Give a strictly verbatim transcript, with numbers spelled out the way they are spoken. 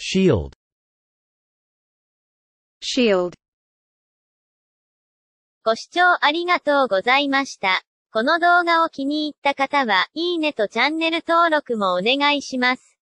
Shield. Shield. ご視聴ありがとうございました。この動画を気に入った方は、いいねとチャンネル登録もお願いします。